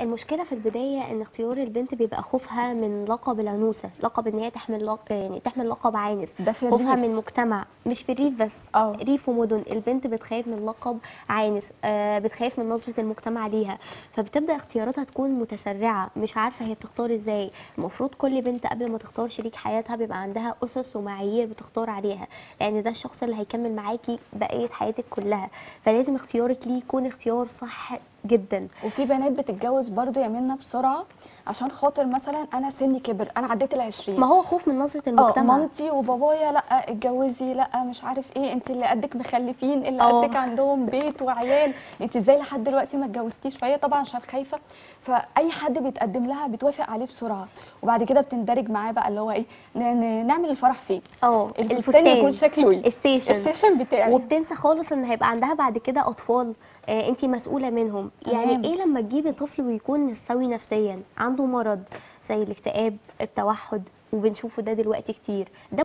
المشكله في البدايه ان اختيار البنت بيبقى خوفها من لقب العنوسه، لقب ان هي تحمل لقب عانس، خوفها من مجتمع، مش في الريف بس، ريف ومدن البنت بتخاف من لقب عانس، بتخاف من نظره المجتمع ليها، فبتبدا اختياراتها تكون متسرعه، مش عارفه هي بتختار ازاي. المفروض كل بنت قبل ما تختار شريك حياتها بيبقى عندها اسس ومعايير بتختار عليها، لان ده الشخص اللي هيكمل معاكي بقيه حياتك كلها، فلازم اختيارك ليه يكون اختيار صح جدا. وفي بنات بتتجوز برضو يا منى بسرعه عشان خاطر مثلا انا سني كبر، انا عديت ال20، ما هو خوف من نظره المجتمع، مامتي وبابايا لا اتجوزي، لا مش عارف ايه، انت اللي قدك مخلفين، اللي قدك عندهم بيت وعيال، انت ازاي لحد دلوقتي ما اتجوزتيش؟ فهي طبعا عشان خايفه، فاي حد بيتقدم لها بتوافق عليه بسرعه، وبعد كده بتندرج معاه بقى اللي هو ايه، نعمل الفرح فين، الفستان يكون شكله ايه، السيشن بتاعي، وبتنسى خالص ان هيبقى عندها بعد كده اطفال انت مسؤوله منهم. يعني ايه لما تجيبي طفل ويكون مستوي نفسيا، عنده مرض زي الاكتئاب، التوحد، وبنشوفه ده دلوقتي كتير، ده